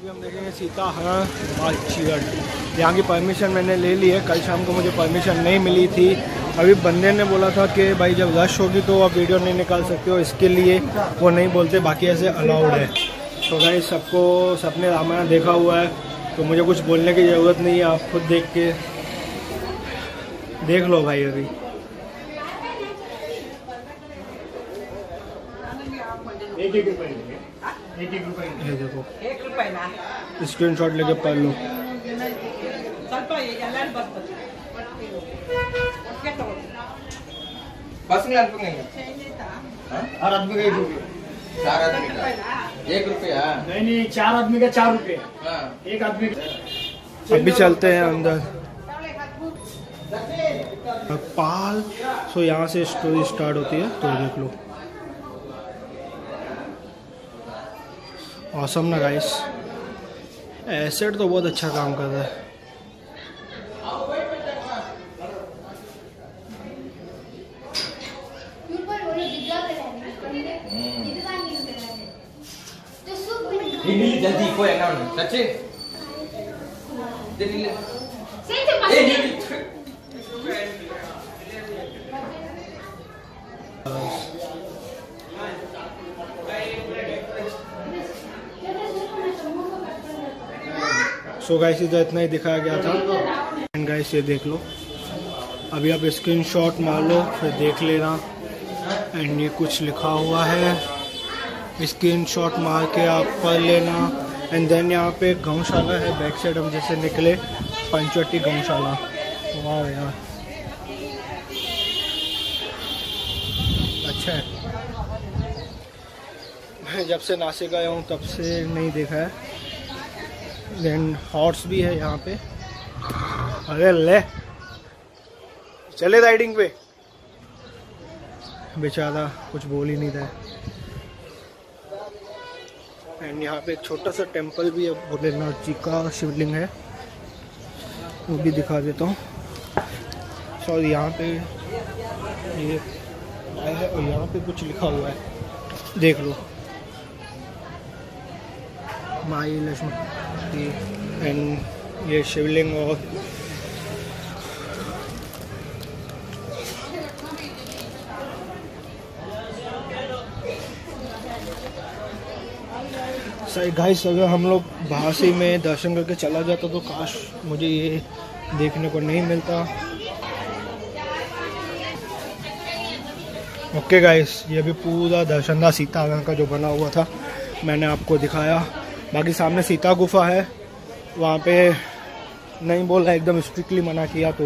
अभी हम देखेंगे सीता हरण। यहाँ की परमिशन मैंने ले ली है, कल शाम को मुझे परमिशन नहीं मिली थी। अभी बंदे ने बोला था कि भाई जब रश होगी तो आप वीडियो नहीं निकाल सकते हो, इसके लिए वो नहीं बोलते, बाकी ऐसे अलाउड है। तो भाई सबको सबने रामायण देखा हुआ है तो मुझे कुछ बोलने की ज़रूरत नहीं है, आप खुद देख के देख लो भाई। अभी देखो स्क्रीनशॉट लेके पढ़ लो। बस में आदमी चार आदमी का ₹1। नहीं, चार आदमी का ₹4। एक आदमी। अभी चलते हैं अंदर पाल। सो यहाँ से स्टोरी स्टार्ट होती है, तो देख लो। ऑसम ना गाइस, एसेट तो बहुत अच्छा काम कर रहा है। जल्दी कोई सच्चे तो गाइस इधर इतना ही दिखाया गया था। एंड गाइस ये देख लो, अभी आप स्क्रीनशॉट मार लो फिर देख लेना। एंड ये कुछ लिखा हुआ है, स्क्रीनशॉट मार के आप पढ़ लेना। एंड देन यहाँ पे गौशाला है बैक साइड, हम जैसे निकले पंचवटी गौशाला। वाह यार अच्छा है, मैं जब से नासिक आया हूँ तब से नहीं देखा है। देन हॉर्स भी है यहाँ पे। अरे ले चले राइडिंग पे, बेचारा कुछ बोल ही नहीं था। एंड यहाँ पे एक छोटा सा टेम्पल भी है, भोलेनाथ जी का शिवलिंग है, वो भी दिखा देता हूँ। सॉरी, यहाँ पे ये है और यहाँ पे कुछ लिखा हुआ है, देख लो माई लक्ष्मी। एंड ये शिवलिंग और सही गाइस, अगर हम लोग भाषी में दर्शन करके चला जाता तो काश मुझे ये देखने को नहीं मिलता। ओके गाइस, ये भी पूरा दर्शन था सीता हरण का जो बना हुआ था, मैंने आपको दिखाया। बाकी सामने सीता गुफा है, वहाँ पे नहीं बोल रहा, एकदम स्ट्रिक्टली मना किया तो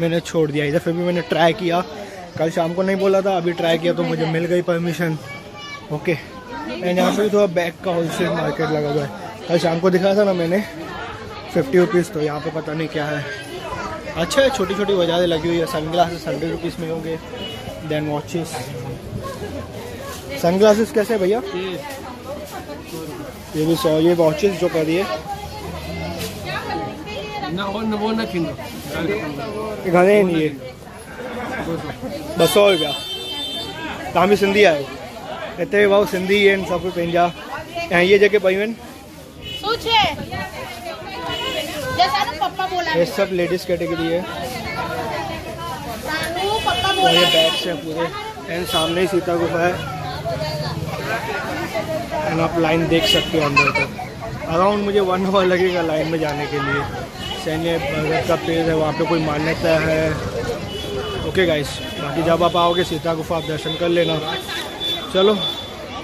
मैंने छोड़ दिया इधर। फिर भी मैंने ट्राई किया, कल शाम को नहीं बोला था, अभी ट्राई किया तो मुझे मिल गई परमिशन। ओके, एंड यहाँ पे थोड़ा बैग का होलसेल मार्केट लगा हुआ है, कल शाम को दिखाया था ना मैंने ₹50। तो यहाँ पे पता नहीं क्या है, अच्छा है, छोटी छोटी बाजारें लगी हुई है। सनग्लासेस ₹100 में होंगे। देन वॉचेस, सनग्लासेस कैसे भैया? ये भी 100। ये वॉचेस जो कर रही है ना, और वो ना किन घने नहीं है, बस ₹100। तामी सिंधी आयो इतने भाव, सिंधी आन सब पैंजा। ऐं ये जेके पयूं आहिनि ये सब लेडीज कैटेगरी है। और ये बैग्स हैं पूरे। एंड सामने ही सीता गुफा है, एंड आप लाइन देख सकते हो अंदर तक। अराउंड मुझे 1 आवर लगेगा लाइन में जाने के लिए। सैन्य बरगद का पेड़ है, वहाँ पे कोई मान्यता है। ओके गाइस, बाकी जब आप आओगे सीता गुफा आप दर्शन कर लेना। चलो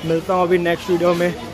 मिलता हूँ अभी नेक्स्ट वीडियो में।